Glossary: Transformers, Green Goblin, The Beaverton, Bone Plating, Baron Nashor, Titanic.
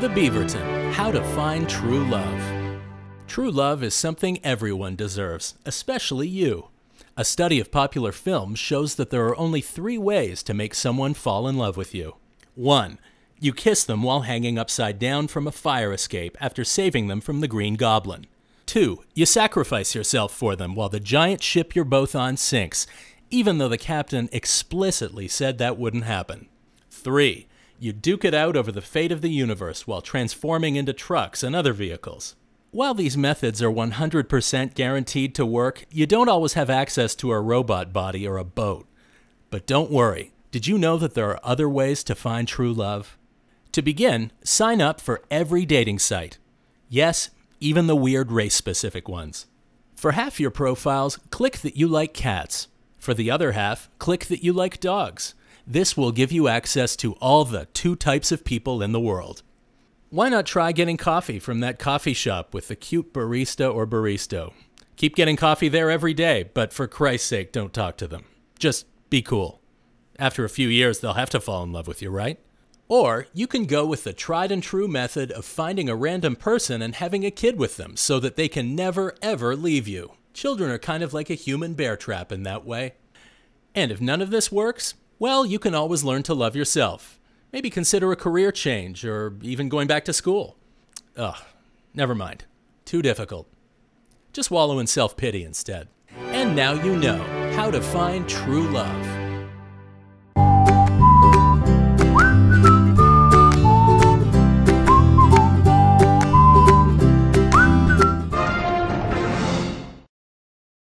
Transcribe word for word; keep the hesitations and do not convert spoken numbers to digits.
The Beaverton, How to Find True Love. True love is something everyone deserves, especially you. A study of popular films shows that there are only three ways to make someone fall in love with you. One, you kiss them while hanging upside down from a fire escape after saving them from the Green Goblin. Two, you sacrifice yourself for them while the giant ship you're both on sinks, even though the captain explicitly said that wouldn't happen. Three, you duke it out over the fate of the universe while transforming into trucks and other vehicles. While these methods are one hundred percent guaranteed to work, you don't always have access to a robot body or a boat. But don't worry, did you know that there are other ways to find true love? To begin, sign up for every dating site. Yes, even the weird race-specific ones. For half your profiles, click that you like cats. For the other half, click that you like dogs. This will give you access to all the two types of people in the world. Why not try getting coffee from that coffee shop with the cute barista or baristo? Keep getting coffee there every day, but for Christ's sake, don't talk to them. Just be cool. After a few years, they'll have to fall in love with you, right? Or you can go with the tried and true method of finding a random person and having a kid with them so that they can never, ever leave you. Children are kind of like a human bear trap in that way. And if none of this works, well, you can always learn to love yourself. Maybe consider a career change or even going back to school. Ugh, never mind. Too difficult. Just wallow in self-pity instead. And now you know how to find true love.